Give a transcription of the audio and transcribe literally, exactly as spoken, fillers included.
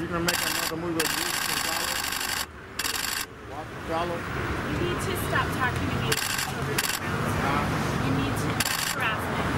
you're going to make another move with Luis Gonzalez. You need to stop talking to me over the ground. You need to harass me.